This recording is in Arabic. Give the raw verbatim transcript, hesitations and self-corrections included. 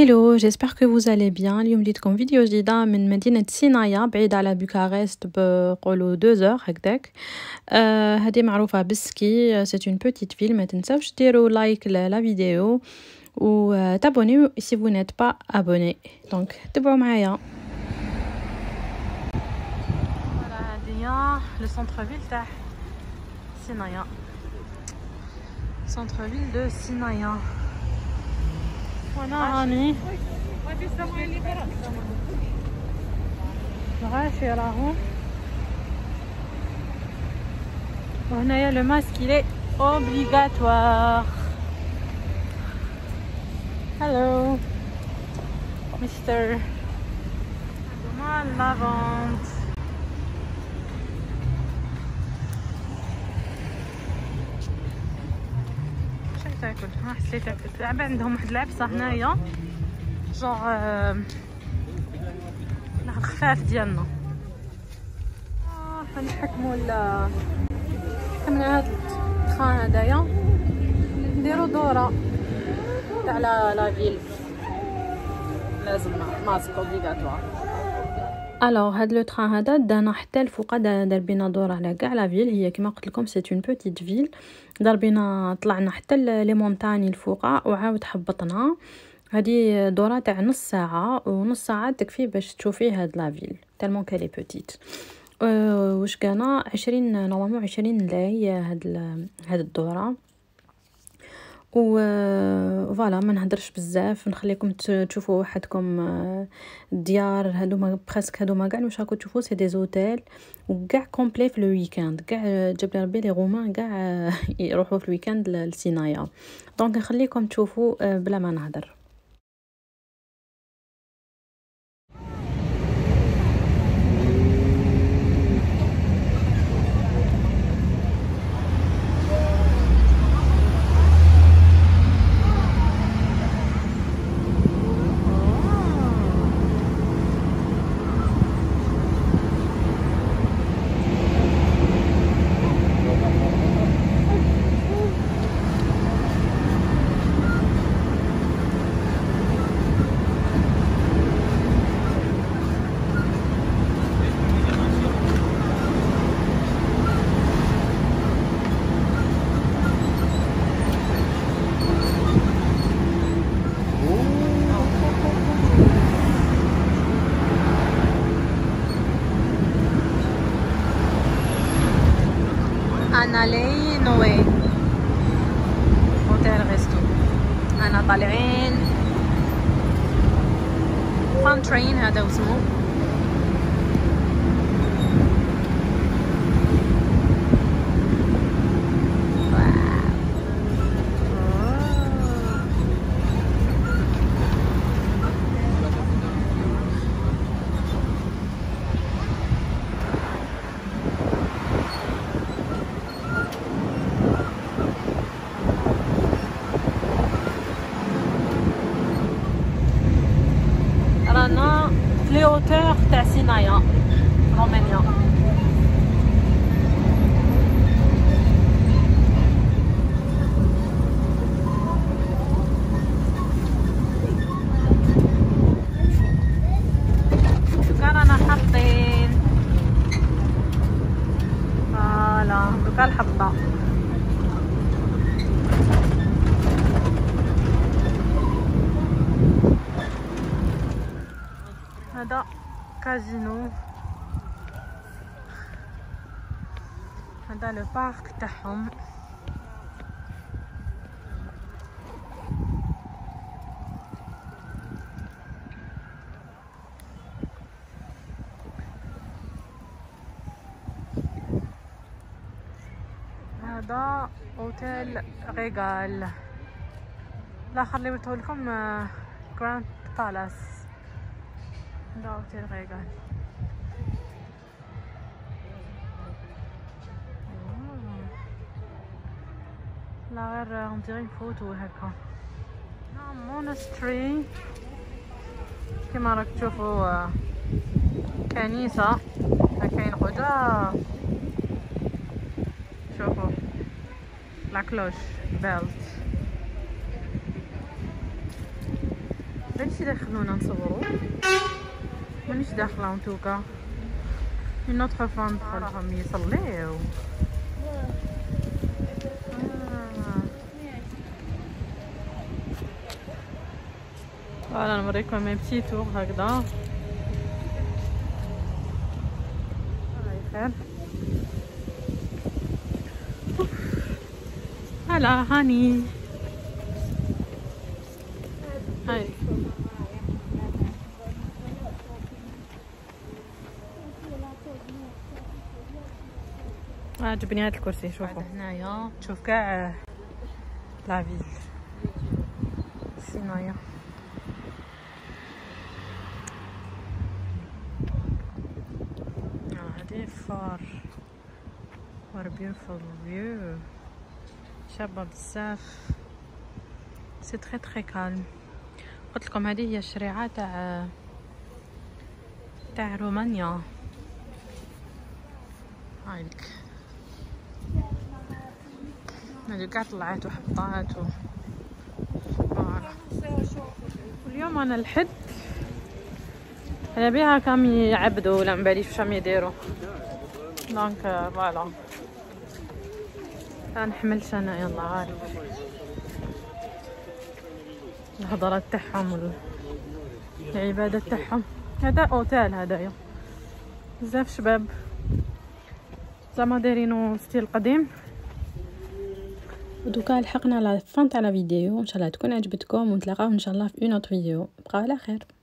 Hello, j'espère que vous allez bien. اليوم جيتكم فيديو جديدة من مدينة سينايا بعيدة على بوكارست بقولوا deux heures هكذاك. هذه معروفة بالسكي. C'est une petite ville. ما تنساوش ديروا لايك لا فيديو وتابونيو si vous n'êtes pas abonné. Donc تبعوا معايا. هذه لو سنتر فيل تاع سينايا. سنتر فيل دو سينايا. وانا راني الغاشي راهو وهنايا لو ماسك إلي اوبليغاتوار. هالو مستر دوما لافونت. تاكل ها حسيت تاكل لعبه عندهم واحد العبسه هنايا جوغ الخفاف ديالنا اه غنحكموا ال حكمنا هذا الخان هذايا نديرو دوره تاع لا فيل لازم ماسك اوبليغاتوار. الوغ هاد لو تران هذا دانا حتى الفوق دار بينا دور على كاع لا فيل. هي كما قلت لكم سيت اون بوتيت فيل. دار بينا طلعنا حتى لي مونتاني الفوقه وعاود حبطنا. هذه دوره تاع نص ساعه ونص ساعه تكفي باش تشوفي هاد لا فيل تالمون كالي بوتيت. واش كان عشرين نورمالمون عشرين لاي هاد هاد الدوره. و فوالا ما نهدرش بزاف نخليكم تشوفوا وحدكم الديار هادوما بريسك هادوما كاع واش راكم تشوفوا سي دي زوتيل وكاع كومبلي في لو ويكاند. كاع جاب لي ربي لي رومان كاع يروحوا في الويكاند لسينايا. دونك نخليكم تشوفوا بلا ما نهدر. Analei Noé Hotel Resto. أنا طالعين فان ترين هذا اسمه. لي هوتور تاع سينايا رومانيا. دوكا رانا حاطين فوالا دوكا الحبطة. هذا كازينو. هذا لو بارك تاعهم. هذا اوتيل ريغال. الاخر اللي قلته لكم جراند بالاس. هذا اوتيل ريغال. لا غير اون ديري فوتو هكا مونستري كيما راك تشوفوا كنيسة كاين قدا. شوفوا لا كلوش بيلت داكشي اللي خلونا نصورو. مانيش داخله نتوكا من نوتخ فان دخلهم يصليو. فوالا نوريكم مي بتي تور هكذا. الله يخير. هلا هاني. هاي عجبني هاد الكرسي. شوفوا هنايا تشوف كاع لا فيل سينايا. هادي فار what a beautiful view. شابة بزاف. سي تري تري كالم. قلت لكم هذه هي الشريعه تاع تاع رومانيا. هايلك هادو كاع طلعات وحطات و اليوم انا الحد على بها كام يعبدوا ولا مباليش واش راهم يديروا. دونك فوالا ما نحملش انا يلا عارف الهضرات تاعهم والعبادة تاعهم. هذا اوتيل هذايا بزاف شباب زعما دايرينو ستيل قديم. ودوكا لحقنا على فان تاع لا فيديو. ان شاء الله تكون عجبتكم ونتلاقاو ان شاء الله في اون اوت فيديو. بقاو على خير.